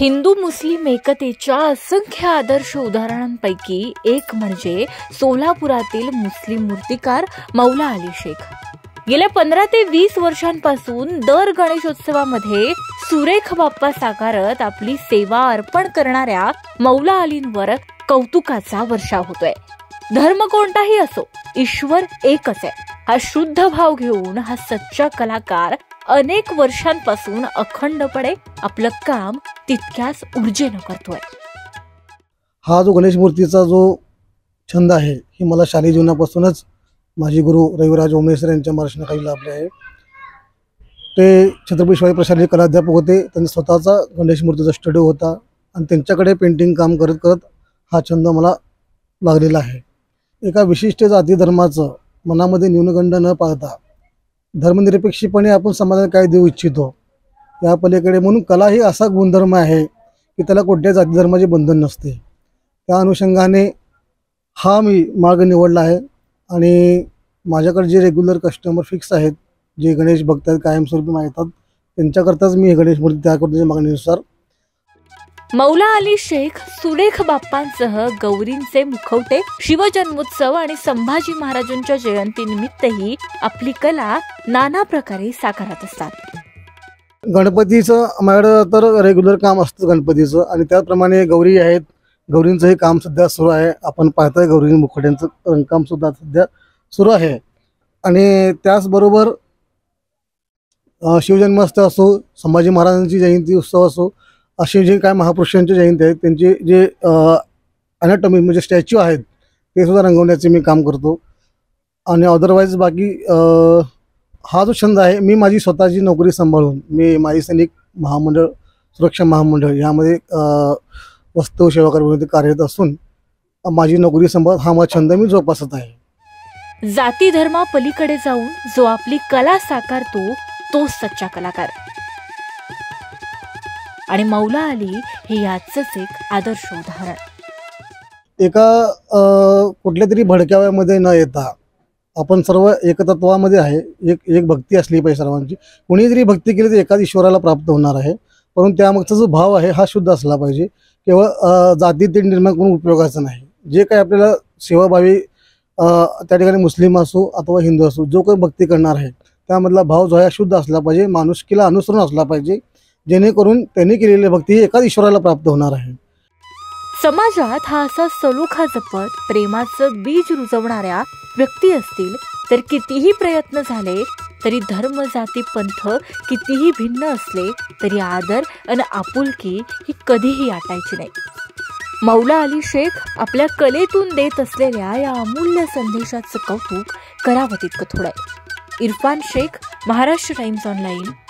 हिंदू मुस्लिम एकतेच्या असंख्य आदर्श उदाहरणांपैकी एक म्हणजे सोलापुरातील मुस्लिम मूर्तिकार मौला अली शेख. गेल्या 15 ते 20 वर्षांपासून दर गणेशोत्सवामध्ये सुरेख बाप्पा साकारत आपली सेवा अर्पण करणाऱ्या मौला अलींवर कौतुकाचा वर्षाव होतोय. धर्म कोणताही असो, ईश्वर एकच आहे हा शुद्ध भाव घेऊन हा सच्चा कलाकार अनेक वर्षांपासून अखंडपणे आपलं काम तितक्याच ऊर्जेनं करतोय. हा जो गणेश मूर्तीचा जो छंद आहे ही मला शालेय जीवनापासूनच माझे गुरु रवी राज उमेशर यांच्या मार्गदर्शनाखाली लाभले आहे. ते छत्रपती शिवाजी प्रशालेय कलाध्यापक होते. त्यांनी स्वतःचा गणेश मूर्तीचा स्टुडिओ होता आणि त्यांच्याकडे पेंटिंग काम करत करत हा छंद मला लागलेला आहे. एका विशिष्ट जाती धर्माचं मनामध्ये न्यूनगंड न पाळता धर्मनिरपेक्षपणे आपण समाजाला काय देऊ इच्छितो या पलीकडे म्हणून कला ही असा गुणधर्म आहे की त्याला कोणत्या जाती धर्माचे बंधन नसते. त्या अनुषंगाने हा मी मार्ग निवडला आहे आणि माझ्याकडे जे रेग्युलर कस्टमर फिक्स आहेत जे गणेश भक्त आहेत कायमस्वरूपी मानतात त्यांच्याकरताच मी हे गणेश मूर्ती तयार करण्याच्या मागणीनुसार. मौला अली शेख सुरेख बाप्पांसह गौरींचे मुखवटे शिवजन्मोत्सव आणि संभाजी महाराजांच्या जयंतीनिमित्तही आपली कला नाना प्रकारे साकारत असतात. गणपतीचं आम्हाला तर रेग्युलर काम असतं गणपतीचं आणि त्याचप्रमाणे गौरी आहेत. गौरींचं हे काम सध्या सुरू आहे. आपण पाहताय गौरी मुखवट्यांचं रंगकाम सुद्धा सध्या सुरू आहे आणि त्याचबरोबर शिवजन्मोत्सव असो संभाजी महाराजांची जयंती उत्सव असो असे जे काय महापुरुषांच्या जयंती आहेत त्यांचे जे अनाटॉमी म्हणजे स्टॅच्यू आहेत ते सुद्धा रंगवण्याचे मी काम करतो. आणि अदरवाईज बाकी हा जो छंद आहे मी माझी स्वतःची नोकरी सांभाळून मी माझी सैनिक महामंडळ सुरक्षा महामंडळ यामध्ये वस्तू सेवा करण्यामध्ये कार्यरत असून माझी नोकरी सांभाळून हा माझा छंद मी जोपासत आहे. जाती धर्मा पलीकडे जाऊन जो आपली कला साकारतो तोच सच्चा कलाकार आणि मौला अली हे याचंच एक आदर्श उदाहरण. एका कुठल्या तरी भडक्याव्यामध्ये न येता आपण सर्व एकतत्वामध्ये आहे. एक भक्ती असली पाहिजे सर्वांची. कोणी जरी भक्ती केली तर एकाच ईश्वराला प्राप्त होणार आहे परंतु त्यामागचा जो भाव आहे हा शुद्ध असला पाहिजे. केवळ जातीतील निर्माण करून उपयोगाचा नाही. जे काही आपल्याला सेवाभावी त्या ठिकाणी मुस्लिम असो अथवा हिंदू असो जो काही भक्ती करणार आहे त्यामधला भाव जो आहे शुद्ध असला पाहिजे. माणुसकीला अनुसरून असला पाहिजे जेणेकरून त्यांनी केलेली भक्ती एकाच ईश्वराला प्राप्त होणार आहे. समाजात हा असा सलोखा जपत प्रेमाचं बीज रुजवणाऱ्या व्यक्ती असतील तर कितीही प्रयत्न झाले तरी धर्म जाती पंथ कितीही भिन्न असले तरी आदर आणि आपुलकी ही कधीही आटायची नाही. मौला अली शेख आपल्या कलेतून देत असलेल्या या अमूल्य संदेशाचं कौतुक करावं तितकं थोडं आहे. Irfan Shaikh, Maharashtra Times online,